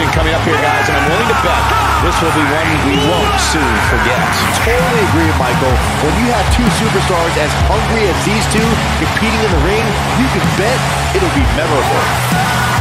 action coming up here, guys, and I'm willing to bet this will be one we won't soon forget. Totally agree, Michael. When you have two superstars as hungry as these two competing in the ring, you can bet it'll be memorable.